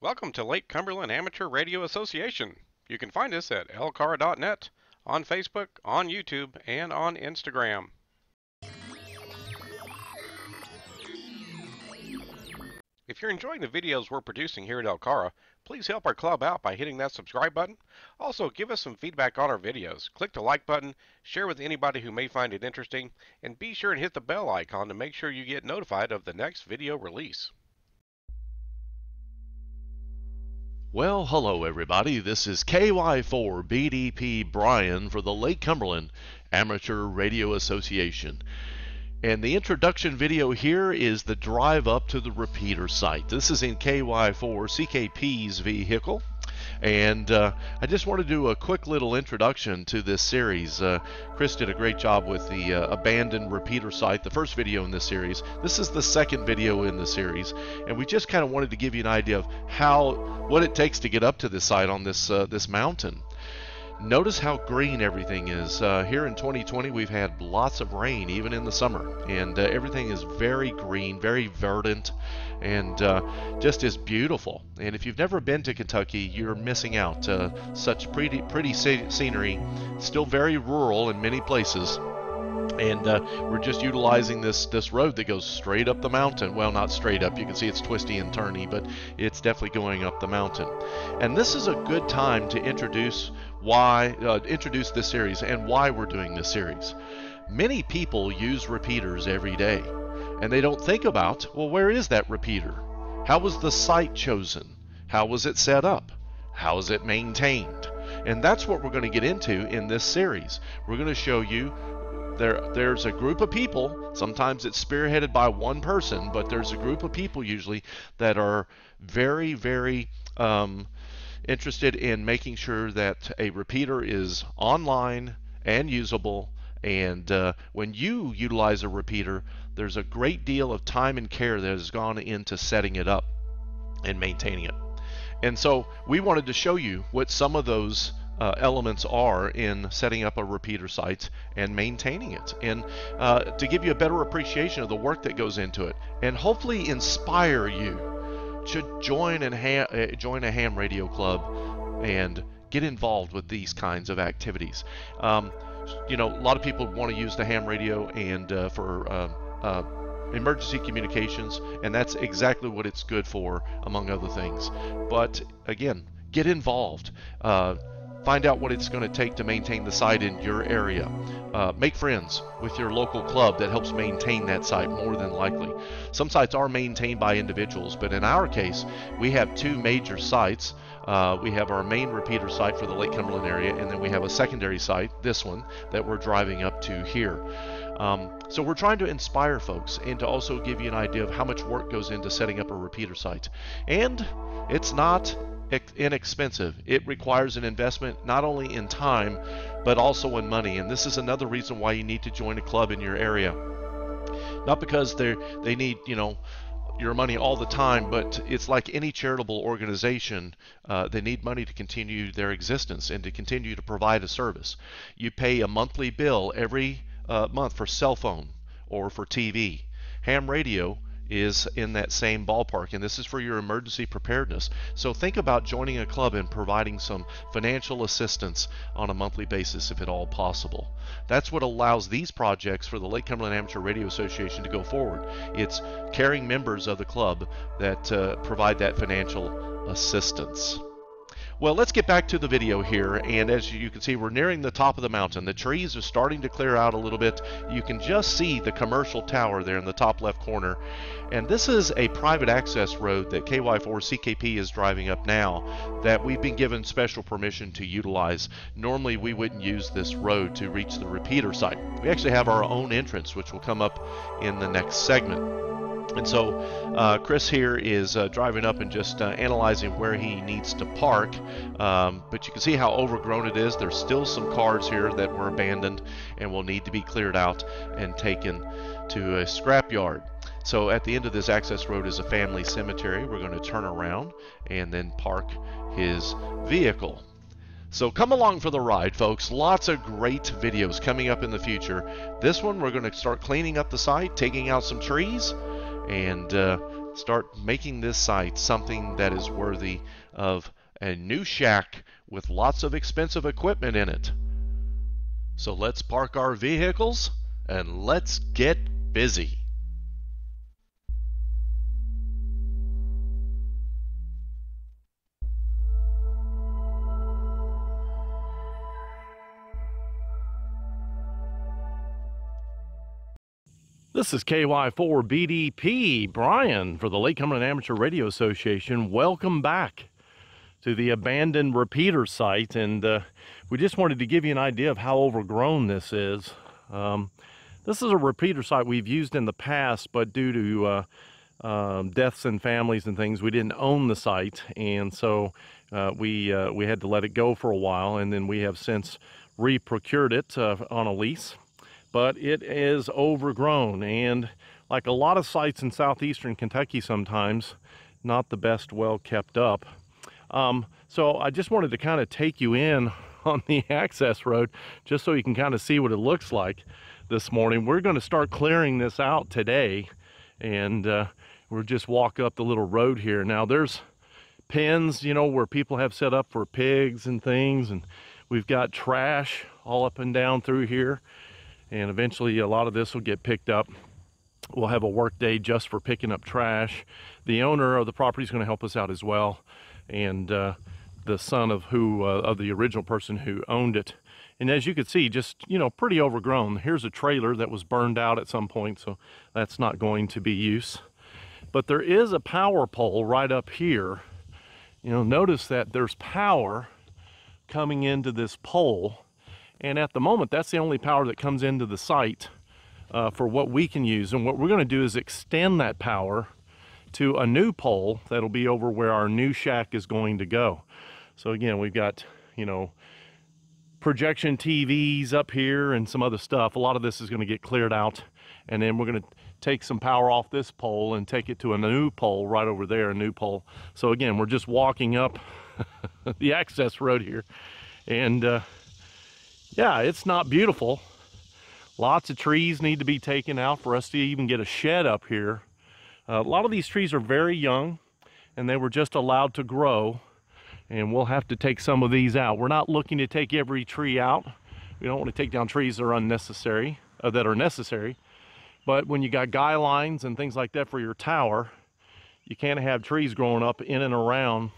Welcome to Lake Cumberland Amateur Radio Association. You can find us at LCARA.net, on Facebook, on YouTube, and on Instagram. If you're enjoying the videos we're producing here at LCARA, please help our club out by hitting that subscribe button. Also, give us some feedback on our videos. Click the like button, share with anybody who may find it interesting, and be sure and hit the bell icon to make sure you get notified of the next video release. Well, hello everybody, this is KY4BDP Brian for the Lake Cumberland Amateur Radio Association. And the introduction video here is the drive up to the repeater site. This is in KY4CKP's vehicle. And I just want to do a quick little introduction to this series. Chris did a great job with the abandoned repeater site, the first video in this series. This is the second video in the series, and we just kind of wanted to give you an idea of what it takes to get up to this site on this mountain. Notice how green everything is. Here in 2020 we've had lots of rain even in the summer, and everything is very green, very verdant, and just is beautiful. And if you've never been to Kentucky, you're missing out. Such pretty scenery, still very rural in many places. And we're just utilizing this road that goes straight up the mountain. Well, not straight up, you can see it's twisty and turny, but it's definitely going up the mountain. And this is a good time to introduce introduce this series and why we're doing this series. Many people use repeaters every day, and they don't think about, well, where is that repeater? How was the site chosen? How was it set up? How is it maintained? And that's what we're going to get into in this series. We're going to show you there's a group of people, sometimes it's spearheaded by one person, but there's a group of people usually that are very, very interested in making sure that a repeater is online and usable. And when you utilize a repeater, there's a great deal of time and care that has gone into setting it up and maintaining it. And so we wanted to show you what some of those elements are in setting up a repeater site and maintaining it, and to give you a better appreciation of the work that goes into it, and hopefully inspire you to join a ham radio club and get involved with these kinds of activities. You know, a lot of people want to use the ham radio and for emergency communications, and that's exactly what it's good for, among other things. But again, get involved. Find out what it's going to take to maintain the site in your area. Make friends with your local club that helps maintain that site, more than likely. Some sites are maintained by individuals, but in our case, we have two major sites. We have our main repeater site for the Lake Cumberland area, and then we have a secondary site, this one, that we're driving up to here. So we're trying to inspire folks and to also give you an idea of how much work goes into setting up a repeater site. And it's not inexpensive. It requires an investment not only in time but also in money, and this is another reason why you need to join a club in your area. Not because they need, you know, your money all the time, but it's like any charitable organization. They need money to continue their existence and to continue to provide a service. You pay a monthly bill every month for cell phone or for TV. Ham radio is in that same ballpark, and this is for your emergency preparedness. So think about joining a club and providing some financial assistance on a monthly basis if at all possible. That's what allows these projects for the Lake Cumberland Amateur Radio Association to go forward. It's caring members of the club that provide that financial assistance. Well, let's get back to the video here, and as you can see, we're nearing the top of the mountain. The trees are starting to clear out a little bit. You can just see the commercial tower there in the top left corner, and this is a private access road that KY4CKP is driving up now that we've been given special permission to utilize. Normally, we wouldn't use this road to reach the repeater site. We actually have our own entrance, which will come up in the next segment. And so Chris here is driving up and just analyzing where he needs to park. But you can see how overgrown it is. There's still some cars here that were abandoned and will need to be cleared out and taken to a scrapyard. So at the end of this access road is a family cemetery. We're going to turn around and then park his vehicle. So come along for the ride, folks. Lots of great videos coming up in the future. This one, we're going to start cleaning up the site, taking out some trees, and Start making this site something that is worthy of a new shack with lots of expensive equipment in it. So let's park our vehicles and let's get busy. This is KY4BDP, Brian, for the Lake Cumberland Amateur Radio Association. Welcome back to the abandoned repeater site, and we just wanted to give you an idea of how overgrown this is. This is a repeater site we've used in the past, but due to deaths in families and things, we didn't own the site, and so we had to let it go for a while, and then we have since re-procured it on a lease. But it is overgrown, and like a lot of sites in southeastern Kentucky sometimes, not the best well kept up. So I just wanted to kind of take you in on the access road just so you can kind of see what it looks like this morning. We're going to start clearing this out today, and we'll just walk up the little road here. Now there's pens, you know, where people have set up for pigs and things, and we've got trash all up and down through here. And eventually a lot of this will get picked up. We'll have a work day just for picking up trash. The owner of the property is going to help us out as well. And the son of the original person who owned it. And as you can see, just, you know, pretty overgrown. Here's a trailer that was burned out at some point, so that's not going to be used. But there is a power pole right up here. You know, notice that there's power coming into this pole. And at the moment, that's the only power that comes into the site for what we can use. And what we're going to do is extend that power to a new pole that'll be over where our new shack is going to go. So again, we've got, you know, projection TVs up here and some other stuff. A lot of this is going to get cleared out. And then we're going to take some power off this pole and take it to a new pole right over there, a new pole. So again, we're just walking up the access road here. And yeah, it's not beautiful. Lots of trees need to be taken out for us to even get a shed up here. A lot of these trees are very young, and they were just allowed to grow, and we'll have to take some of these out. We're not looking to take every tree out. We don't want to take down trees that are unnecessary, that are necessary. But when you got guy lines and things like that for your tower, you can't have trees growing up in and around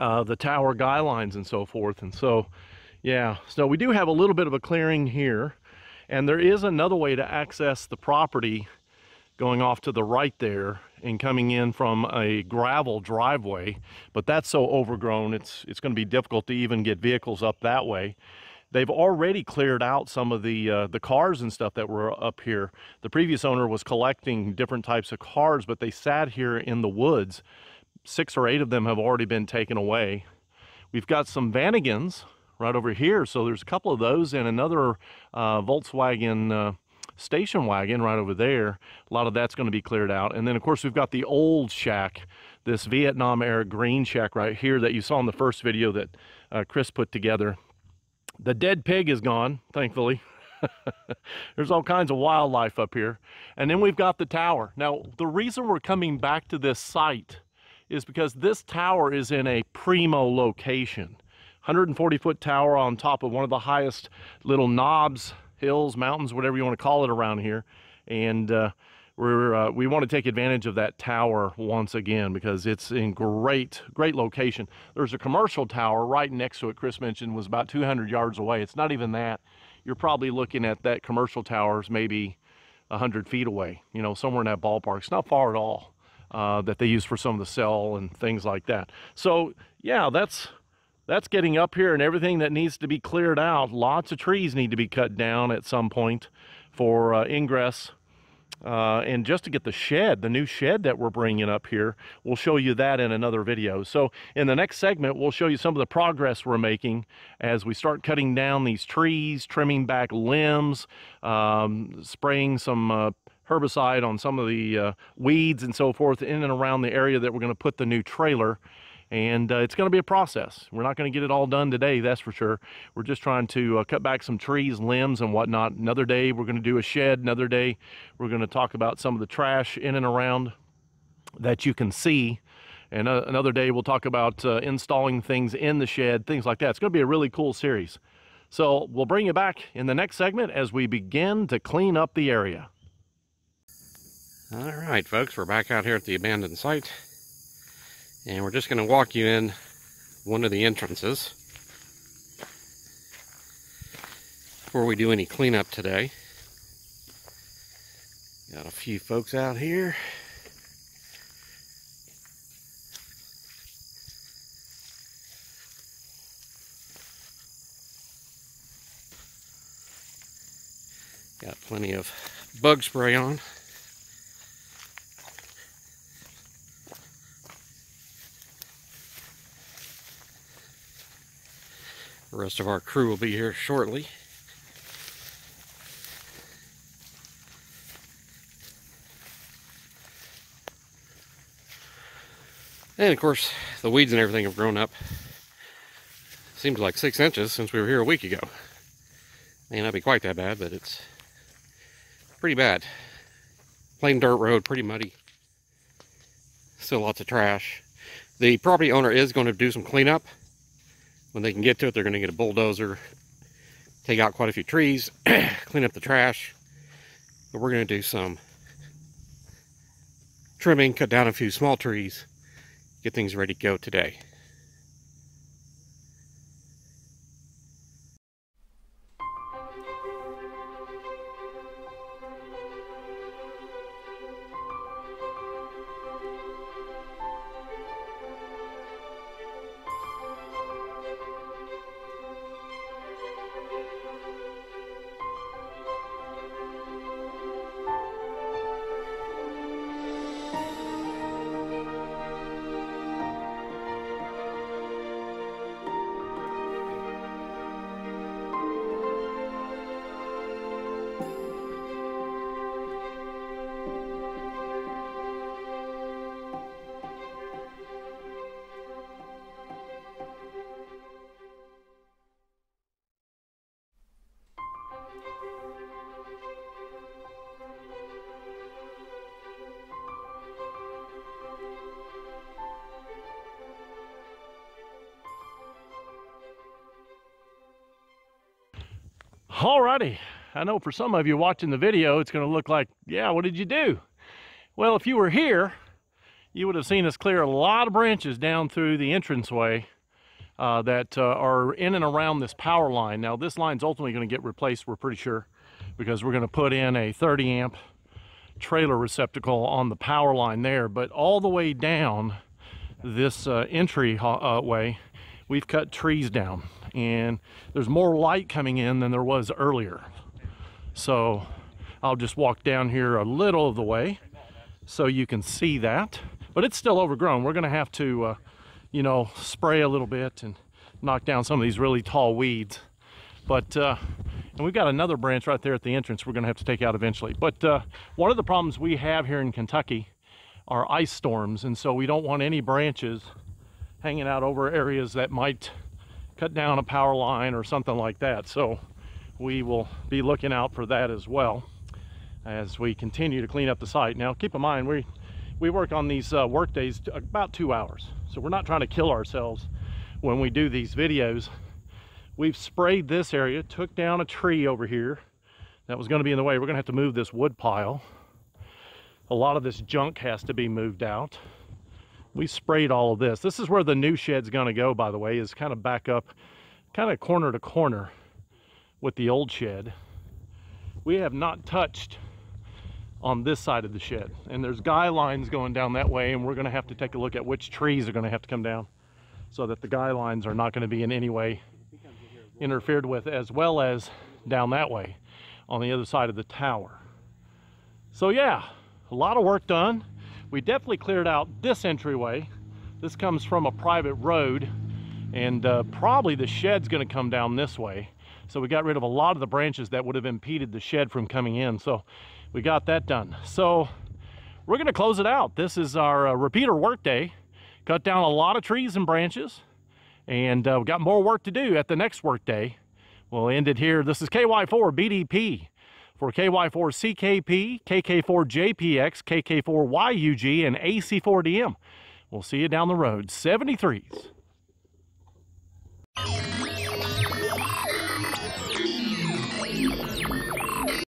the tower guy lines and so forth. And so, yeah, so we do have a little bit of a clearing here, and there is another way to access the property going off to the right there and coming in from a gravel driveway, but that's so overgrown it's going to be difficult to even get vehicles up that way. They've already cleared out some of the cars and stuff that were up here. The previous owner was collecting different types of cars, but they sat here in the woods. 6 or 8 of them have already been taken away. We've got some Vanagons right over here, so there's a couple of those, and another Volkswagen station wagon right over there. A lot of that's going to be cleared out, and then of course we've got the old shack, this Vietnam era green shack right here that you saw in the first video that Chris put together. The dead pig is gone, thankfully. There's all kinds of wildlife up here, and then we've got the tower. Now the reason we're coming back to this site is because this tower is in a primo location. 140-foot tower on top of one of the highest little knobs, hills, mountains, whatever you want to call it around here. And we want to take advantage of that tower once again because it's in great, great location. There's a commercial tower right next to it. Chris mentioned was about 200 yards away. It's not even that. You're probably looking at that commercial towers maybe 100 feet away, you know, somewhere in that ballpark. It's not far at all that they use for some of the cell and things like that. So, yeah, that's getting up here and everything that needs to be cleared out. Lots of trees need to be cut down at some point for ingress. And just to get the shed, the new shed that we're bringing up here, we'll show you that in another video. So in the next segment, we'll show you some of the progress we're making as we start cutting down these trees, trimming back limbs, spraying some herbicide on some of the weeds and so forth in and around the area that we're going to put the new trailer. And it's going to be a process. We're not going to get it all done today, that's for sure. We're just trying to cut back some trees, limbs, and whatnot. Another day, we're going to do a shed. Another day, we're going to talk about some of the trash in and around that you can see. And another day we'll talk about installing things in the shed, things like that. It's going to be a really cool series. So we'll bring you back in the next segment as we begin to clean up the area. All right, folks, we're back out here at the abandoned site. And we're just going to walk you in one of the entrances before we do any cleanup today. Got a few folks out here. Got plenty of bug spray on. The rest of our crew will be here shortly. And of course, the weeds and everything have grown up. Seems like 6 inches since we were here a week ago. May not be quite that bad, but it's pretty bad. Plain dirt road, pretty muddy. Still lots of trash. The property owner is going to do some cleanup. When they can get to it, they're going to get a bulldozer, take out quite a few trees, clean up the trash. But we're going to do some trimming, cut down a few small trees, get things ready to go today. Alrighty, I know for some of you watching the video, it's going to look like, yeah, what did you do? Well, if you were here, you would have seen us clear a lot of branches down through the entranceway that are in and around this power line. Now, this line's ultimately going to get replaced, we're pretty sure, because we're going to put in a 30-amp trailer receptacle on the power line there. But all the way down this entryway, we've cut trees down. And there's more light coming in than there was earlier. So I'll just walk down here a little of the way so you can see that. But it's still overgrown. We're going to have to, you know, spray a little bit and knock down some of these really tall weeds. But and we've got another branch right there at the entrance we're going to have to take out eventually. But one of the problems we have here in Kentucky are ice storms. And so we don't want any branches hanging out over areas that might cut down a power line or something like that. So we will be looking out for that as well as we continue to clean up the site. Now keep in mind, we work on these work days about 2 hours. So we're not trying to kill ourselves when we do these videos. We've sprayed this area, took down a tree over here that was going to be in the way. We're going to have to move this wood pile. A lot of this junk has to be moved out. We sprayed all of this. This is where the new shed's going to go, by the way, is kind of back up, kind of corner to corner with the old shed. We have not touched on this side of the shed. And there's guy lines going down that way, and we're going to have to take a look at which trees are going to have to come down so that the guy lines are not going to be in any way interfered with, as well as down that way on the other side of the tower. So yeah, a lot of work done. We definitely cleared out this entryway. This comes from a private road, and probably the shed's going to come down this way. So we got rid of a lot of the branches that would have impeded the shed from coming in. So we got that done. So we're going to close it out. This is our repeater work day. Cut down a lot of trees and branches, and we got more work to do at the next work day. We'll end it here. This is KY4BDP For KY4CKP, KK4JPX, KK4YUG, and AC4DM. We'll see you down the road. 73s.